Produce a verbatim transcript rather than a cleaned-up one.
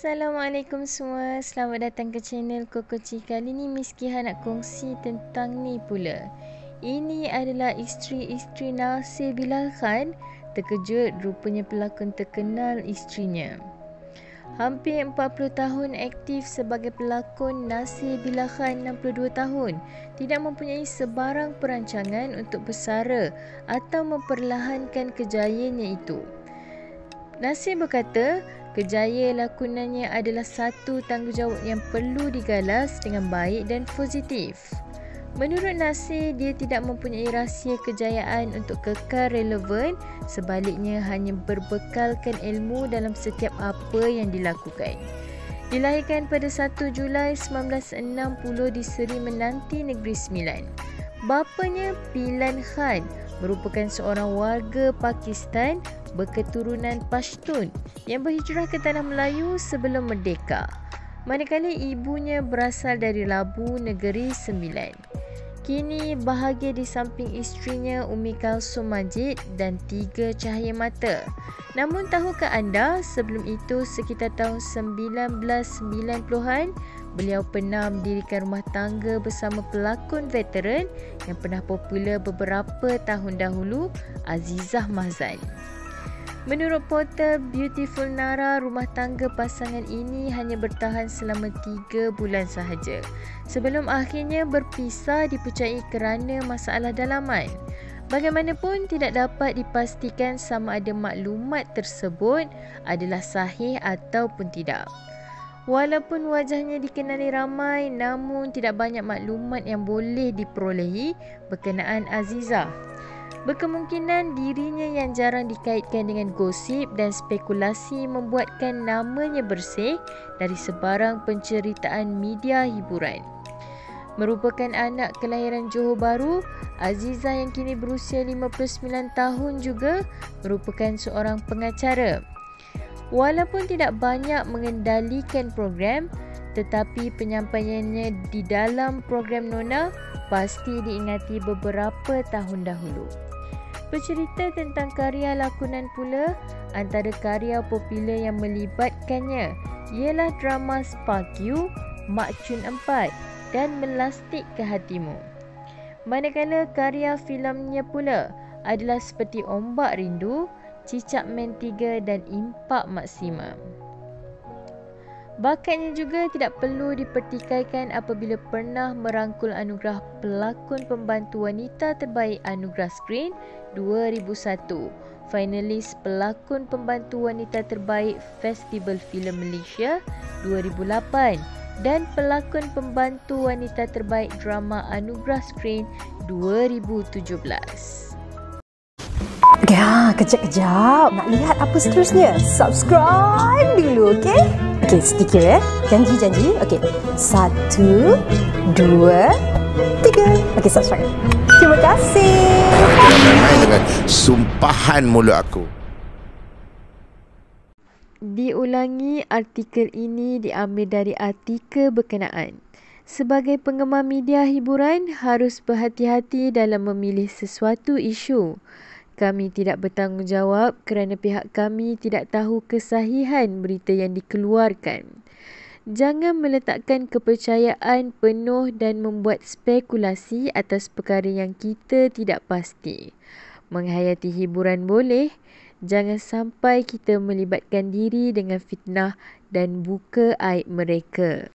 Assalamualaikum semua. Selamat datang ke channel Kokoci. Kali ni Miss Kiha nak kongsi tentang ni pula. Ini adalah isteri-isteri Nasir Bilal Khan. Terkejut rupanya pelakon terkenal isterinya. Hampir empat puluh tahun aktif sebagai pelakon, Nasir Bilal Khan enam puluh dua tahun tidak mempunyai sebarang perancangan untuk bersara atau memperlahankan kejayaannya itu. Nasir berkata, kejayaan lakonannya adalah satu tanggungjawab yang perlu digalas dengan baik dan positif. Menurut Nasir, dia tidak mempunyai rahsia kejayaan untuk kekal relevan, sebaliknya hanya berbekalkan ilmu dalam setiap apa yang dilakukan. Dilahirkan pada satu Julai seribu sembilan ratus enam puluh di Seri Menanti, Negeri Sembilan. Bapanya, Bilal Khan, merupakan seorang warga Pakistan berketurunan Pashtun yang berhijrah ke tanah Melayu sebelum merdeka, manakala ibunya berasal dari Labu, Negeri Sembilan. Kini bahagia di samping isterinya Umikal Sumajid dan tiga cahaya mata. Namun tahukah anda, sebelum itu sekitar tahun sembilan belas sembilan puluhan, beliau pernah mendirikan rumah tangga bersama pelakon veteran yang pernah popular beberapa tahun dahulu, Azizah Mahzal. Menurut portal Beautiful Nara, rumah tangga pasangan ini hanya bertahan selama tiga bulan sahaja sebelum akhirnya berpisah dipercayai kerana masalah dalaman. Bagaimanapun, tidak dapat dipastikan sama ada maklumat tersebut adalah sahih ataupun tidak. Walaupun wajahnya dikenali ramai, namun tidak banyak maklumat yang boleh diperolehi berkenaan Azizah. Berkemungkinan dirinya yang jarang dikaitkan dengan gosip dan spekulasi membuatkan namanya bersih dari sebarang penceritaan media hiburan. Merupakan anak kelahiran Johor Bahru, Azizah yang kini berusia lima puluh sembilan tahun juga merupakan seorang pengacara. Walaupun tidak banyak mengendalikan program, tetapi penyampaiannya di dalam program Nona pasti diingati beberapa tahun dahulu. Bercerita tentang karya lakonan pula, antara karya popular yang melibatkannya ialah drama Sparky, Mak Cun empat dan Melastik Kehatimu. Manakala karya filemnya pula adalah seperti Ombak Rindu, Cicak Man tiga dan Impak Maksimum. Bakatnya juga tidak perlu dipertikaikan apabila pernah merangkul anugerah pelakon pembantu wanita terbaik Anugerah Skrin dua ribu satu, finalis pelakon pembantu wanita terbaik Festival Filem Malaysia dua ribu lapan dan pelakon pembantu wanita terbaik drama Anugerah Skrin dua ribu tujuh belas. Ya, kejap-kejap. Nak lihat apa seterusnya? Subscribe dulu, okey? Okey, sedikit ya. Janji-janji. Okey. Satu, dua, tiga. Okey, subscribe. Terima kasih. Dengan sumpahan mulut aku. Diulangi, artikel ini diambil dari artikel berkenaan. Sebagai penggemar media hiburan, harus berhati-hati dalam memilih sesuatu isu. Kami tidak bertanggungjawab kerana pihak kami tidak tahu kesahihan berita yang dikeluarkan. Jangan meletakkan kepercayaan penuh dan membuat spekulasi atas perkara yang kita tidak pasti. Menghayati hiburan boleh, jangan sampai kita melibatkan diri dengan fitnah dan buka aib mereka.